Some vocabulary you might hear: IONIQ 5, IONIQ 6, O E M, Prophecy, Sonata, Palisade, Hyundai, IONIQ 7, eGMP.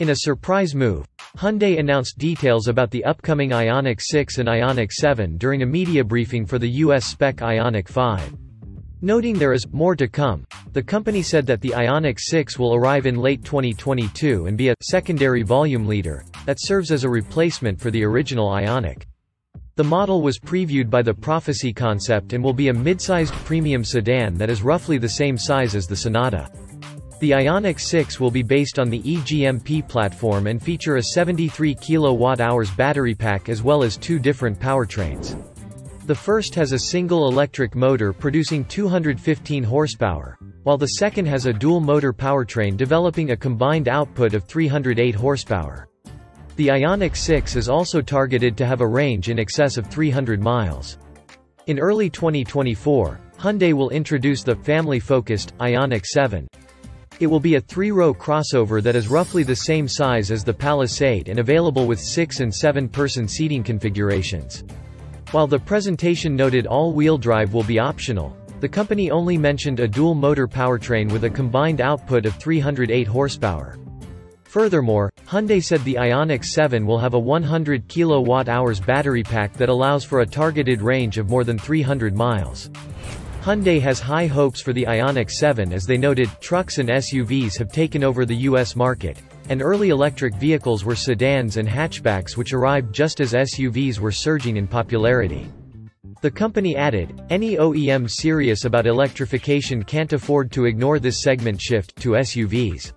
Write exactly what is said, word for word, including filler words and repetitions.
In a surprise move, Hyundai announced details about the upcoming IONIQ six and IONIQ seven during a media briefing for the U S spec IONIQ five. Noting there is more to come, the company said that the IONIQ six will arrive in late twenty twenty-two and be a secondary volume leader that serves as a replacement for the original IONIQ. The model was previewed by the Prophecy concept and will be a mid-sized premium sedan that is roughly the same size as the Sonata. The IONIQ six will be based on the e G M P platform and feature a seventy-three kilowatt hours battery pack as well as two different powertrains. The first has a single electric motor producing two hundred fifteen horsepower, while the second has a dual motor powertrain developing a combined output of three hundred eight horsepower. The IONIQ six is also targeted to have a range in excess of three hundred miles. In early twenty twenty-four, Hyundai will introduce the family-focused IONIQ seven. It will be a three-row crossover that is roughly the same size as the Palisade and available with six- and seven-person seating configurations. While the presentation noted all-wheel drive will be optional, the company only mentioned a dual-motor powertrain with a combined output of three hundred eight horsepower. Furthermore, Hyundai said the IONIQ seven will have a one hundred kilowatt hours battery pack that allows for a targeted range of more than three hundred miles. Hyundai has high hopes for the IONIQ seven as they noted, trucks and S U Vs have taken over the U S market, and early electric vehicles were sedans and hatchbacks which arrived just as S U Vs were surging in popularity. The company added, any O E M serious about electrification can't afford to ignore this segment shift to S U Vs.